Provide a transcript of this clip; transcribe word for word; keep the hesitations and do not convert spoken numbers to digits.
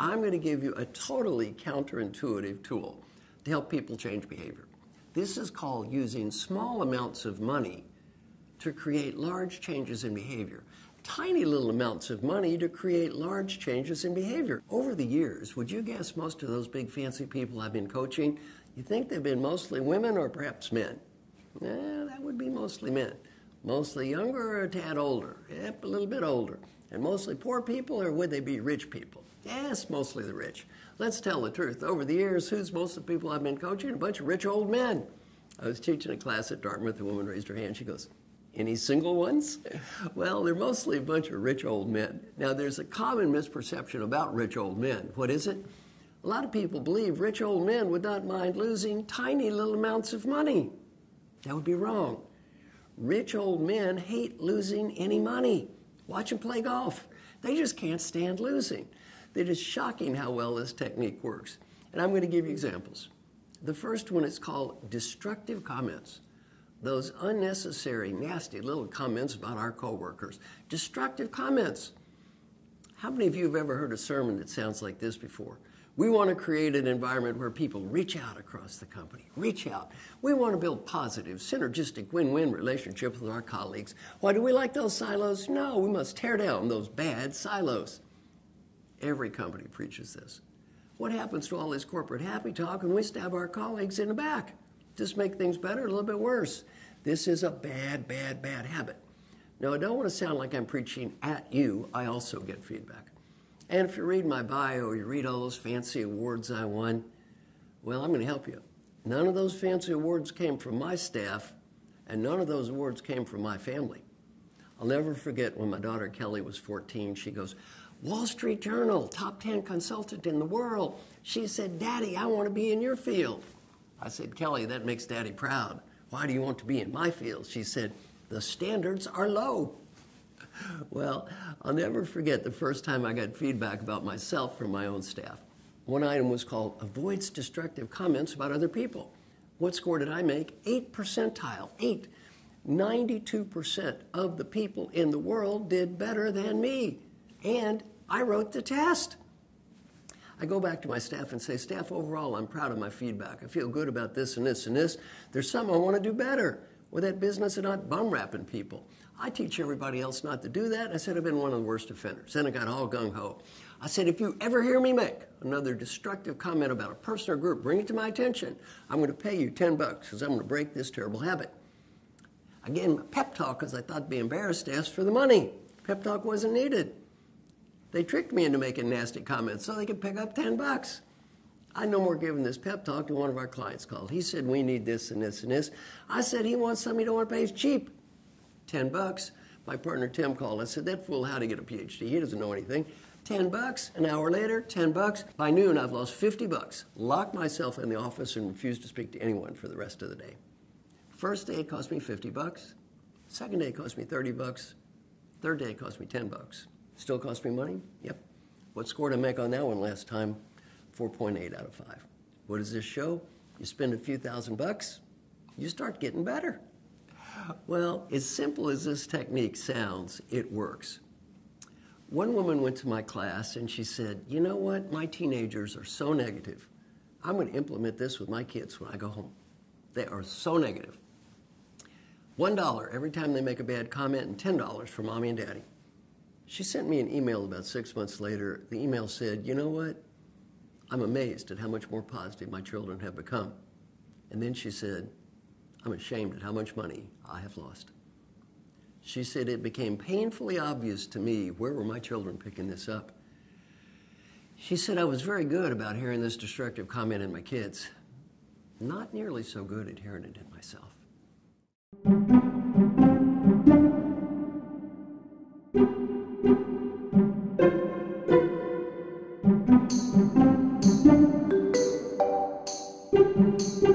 I'm going to give you a totally counterintuitive tool to help people change behavior. This is called using small amounts of money to create large changes in behavior. Tiny little amounts of money to create large changes in behavior. Over the years, would you guess most of those big fancy people I've been coaching, you think they've been mostly women or perhaps men? Eh, that would be mostly men. Mostly younger or a tad older? Yep, a little bit older. And mostly poor people, or would they be rich people? Yes, mostly the rich. Let's tell the truth. Over the years, who's most of the people I've been coaching? A bunch of rich old men. I was teaching a class at Dartmouth. A woman raised her hand. She goes, "Any single ones?" Well, they're mostly a bunch of rich old men. Now, there's a common misperception about rich old men. What is it? A lot of people believe rich old men would not mind losing tiny little amounts of money. That would be wrong. Rich old men hate losing any money. Watch them play golf. They just can't stand losing. It is shocking how well this technique works. And I'm going to give you examples. The first one is called destructive comments. Those unnecessary, nasty little comments about our coworkers. Destructive comments. How many of you have ever heard a sermon that sounds like this before? We want to create an environment where people reach out across the company. Reach out. We want to build positive, synergistic, win-win relationships with our colleagues. Why do we like those silos? No, we must tear down those bad silos. Every company preaches this. What happens to all this corporate happy talk when we stab our colleagues in the back? Just make things better, a little bit worse. This is a bad, bad, bad habit. Now, I don't want to sound like I'm preaching at you. I also get feedback. And if you read my bio, you read all those fancy awards I won, well, I'm going to help you. None of those fancy awards came from my staff, and none of those awards came from my family. I'll never forget when my daughter Kelly was fourteen, she goes, "Wall Street Journal, top ten consultant in the world." She said, "Daddy, I want to be in your field." I said, "Kelly, that makes Daddy proud. Why do you want to be in my field?" She said, "The standards are low." Well, I'll never forget the first time I got feedback about myself from my own staff. One item was called avoids destructive comments about other people. What score did I make? Eight percentile. Eight. ninety-two percent of the people in the world did better than me. And I wrote the test. I go back to my staff and say, "Staff, overall, I'm proud of my feedback. I feel good about this and this and this. There's something I want to do better. With that business of not bum-rapping people. I teach everybody else not to do that." I said, "I've been one of the worst offenders." Then I got all gung-ho. I said, "If you ever hear me make another destructive comment about a person or group, bring it to my attention. I'm going to pay you ten bucks because I'm going to break this terrible habit." I gave him a pep talk because I thought I'd be embarrassed to ask for the money. Pep talk wasn't needed. They tricked me into making nasty comments so they could pick up ten bucks. I no more given this pep talk to one of our clients called. He said, "We need this and this and this." I said, "He wants something he don't want to pay. It's cheap. ten bucks. My partner Tim called. I said, "That fool, how'd he get a P H D? He doesn't know anything." ten bucks. An hour later, ten bucks. By noon, I've lost fifty bucks. Locked myself in the office and refused to speak to anyone for the rest of the day. First day, it cost me fifty bucks. Second day, it cost me thirty bucks. Third day, it cost me ten bucks. Still cost me money? Yep. What score did I make on that one last time? four point eight out of five. What does this show? You spend a few thousand bucks, you start getting better. Well, as simple as this technique sounds, it works. One woman went to my class and she said, "You know what? My teenagers are so negative. I'm going to implement this with my kids when I go home. They are so negative. One dollar every time they make a bad comment and ten dollars for mommy and daddy." She sent me an email about six months later. The email said, "You know what? I'm amazed at how much more positive my children have become." And then she said, "I'm ashamed at how much money I have lost." She said, "It became painfully obvious to me where were my children picking this up." She said, "I was very good about hearing this destructive comment in my kids. Not nearly so good at hearing it in myself." Thank you.